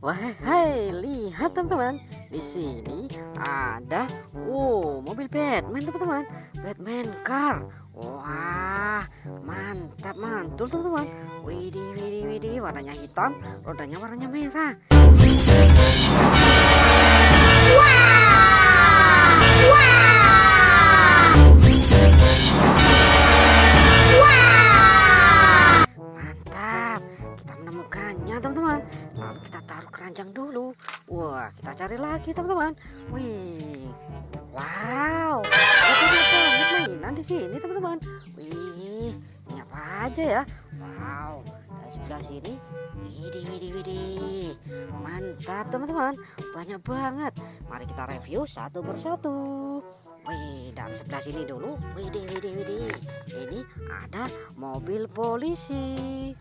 Wahai, lihat teman-teman, di sini ada mobil Batman teman-teman, Batman car. Wah, mantap mantul teman-teman. Widih, warnanya hitam, rodanya warnanya merah. Kita cari lagi teman-teman. Wih, wow, banyak mainan di sini teman-teman. Wih, ini apa aja ya? Wow, dari sebelah sini, widih, mantap teman-teman, banyak banget. Mari kita review satu persatu. Wih, dari sebelah sini dulu. Widih, ini ada mobil polisi.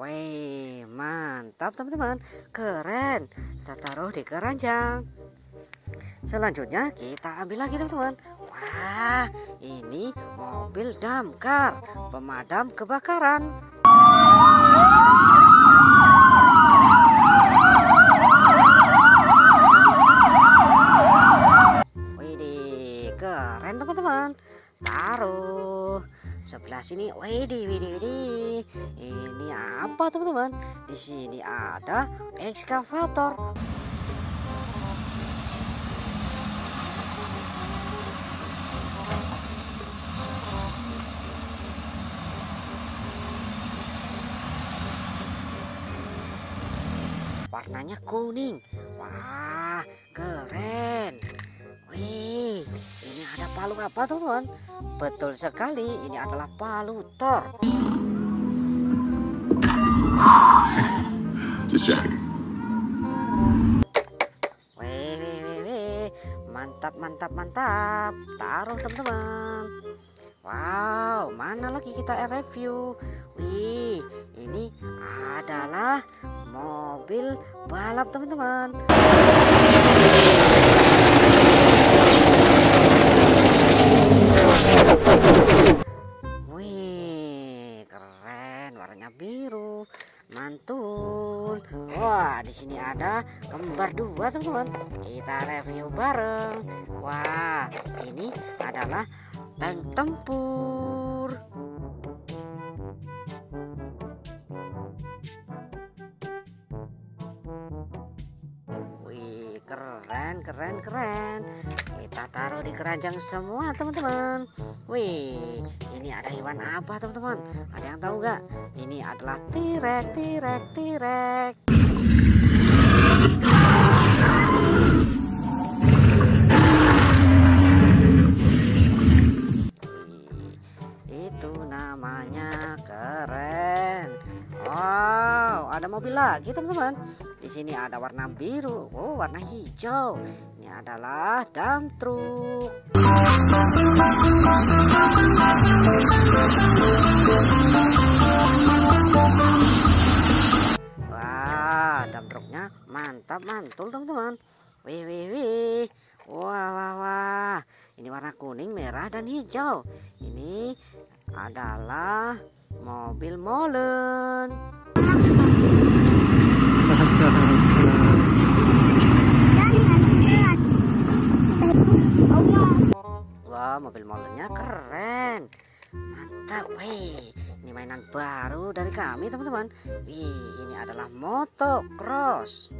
Wih, mantap teman-teman, keren. Kita taruh di keranjang. Selanjutnya kita ambil lagi teman-teman. Wah, ini mobil damkar, pemadam kebakaran. Wih, keren teman-teman. Taruh sebelah sini. Widih. Ini apa teman-teman? Di sini ada ekskavator. Warnanya kuning. Wah, keren. Wih, ini ada palu apa teman-teman? Betul sekali, ini adalah palu tor. Wih, mantap. Taruh teman-teman. Wow, mana lagi kita review? Wih, ini adalah mobil balap teman-teman. Wih, keren, warnanya biru, mantul. Wah, di sini ada kembar dua teman-teman. Kita review bareng. Wah, ini adalah tank tempur. Wih, keren. Kita taruh di keranjang semua teman-teman. Wih, ini ada hewan apa teman-teman? Ada yang tahu nggak? Ini adalah T-Rex. Itu namanya keren. Wow, ada mobil lagi teman-teman. Di sini ada warna biru, warna hijau. Ini adalah dump truck. Wah, dump trucknya mantap mantul teman-teman. Wih. Wah. Ini warna kuning, merah dan hijau. Ini adalah mobil molen. Wah, mobil molennya keren, mantap. Wih, ini mainan baru dari kami teman-teman. Wih, ini adalah motocross.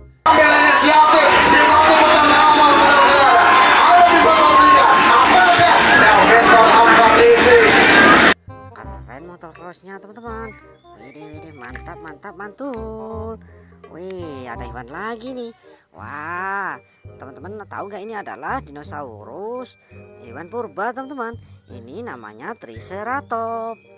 Keren motocrossnya teman-teman. Wih, mantap mantul. Wih, ada hewan lagi nih. Wah, teman-teman tahu nggak ini adalah dinosaurus, hewan purba teman-teman. Ini namanya Triceratops.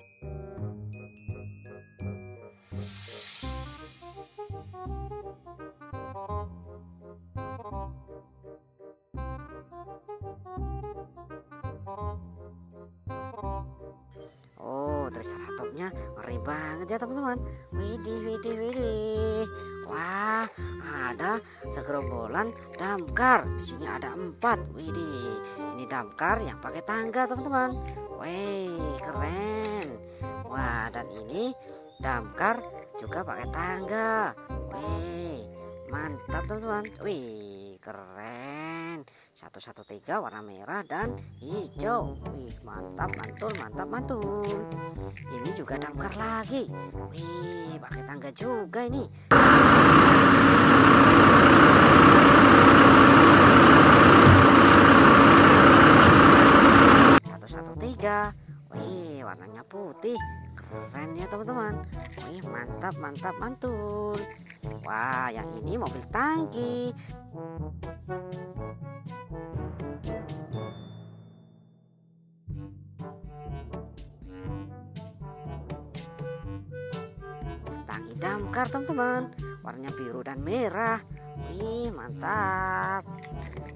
Triceratopsnya ngeri banget ya teman-teman. Widih. Wah, ada segerombolan damkar. Sini ada 4. Widih, ini damkar yang pakai tangga, teman-teman. Wih, keren. Wah, dan ini damkar juga pakai tangga. Wih, mantap, teman-teman. Wih, keren. 113 warna merah dan hijau. Wih, mantap, mantul, mantap, mantul. Ini juga damkar lagi. Wih, pakai tangga juga ini. Wih, warnanya putih, keren ya teman-teman. Wih, mantap, mantap, mantul. Wah, yang ini mobil tangki. Tangki damkar teman-teman, warnanya biru dan merah. Wih, mantap.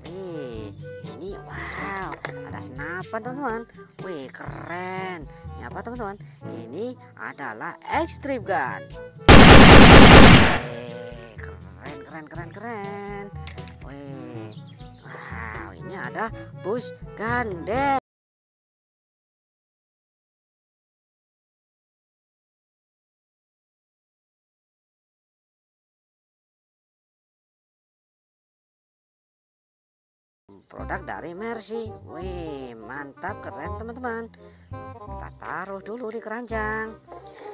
Wih, ini wow, ada senapan teman-teman. Wih, keren. Ini apa teman-teman? Ini adalah Extrem gun. Wih, keren, keren, keren, keren. Wih, wow, ini ada bus gandeng. Produk dari Mercy. Wih, mantap, keren teman-teman. Kita taruh dulu di keranjang.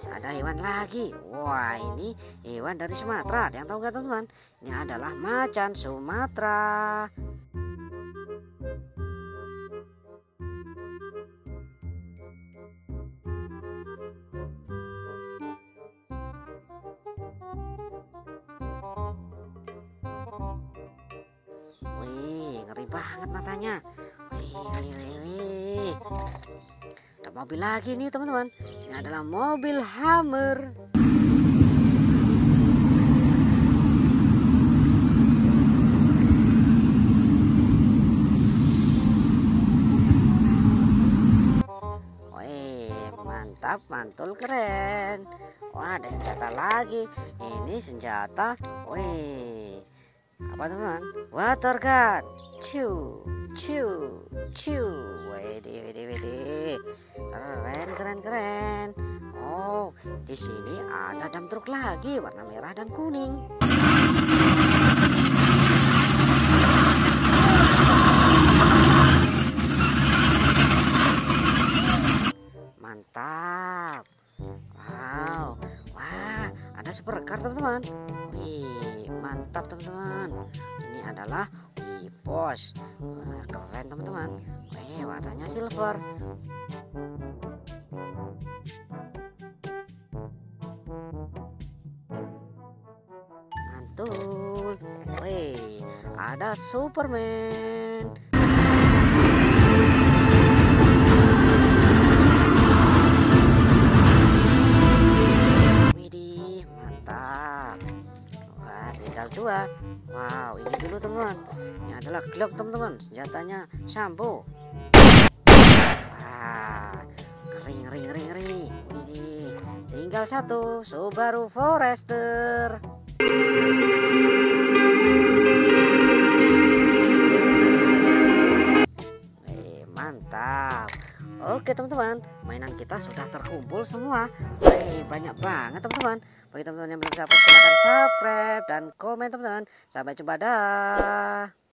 Ada hewan lagi. Wah, ini hewan dari Sumatera. Ada yang tahu nggak teman-teman? Ini adalah macan Sumatera. Banget matanya. Wih. Ada mobil lagi nih teman-teman. Ini adalah mobil Hummer. Wih, mantap, mantul, keren. Wah, ada senjata lagi. Ini senjata. Wih, apa teman-teman? Water gun. Ciu, ciu, ciu. Widih, widih, widih. Keren, keren, keren. Oh, di sini ada dam truk lagi, warna merah dan kuning. Mantap. Wow. Wah, ada supercar teman-teman. Wih, mantap teman-teman. Ini adalah pos. Wah, keren teman-teman. Wih, warnanya silver. Mantul. Wih, ada Superman. Widih, mantap. Wah, tinggal 2. Wow, ini dulu teman. Ini adalah Glock teman-teman. Senjatanya sambo. Wah, kering, kering, kering, kering. Widih, tinggal 1 Subaru Forester. Mantap. Oke teman-teman, mainan kita sudah terkumpul semua. Banyak banget teman-teman. Bagi teman-teman yang belum subscribe, silahkan subscribe dan komen teman-teman. Sampai jumpa, dah.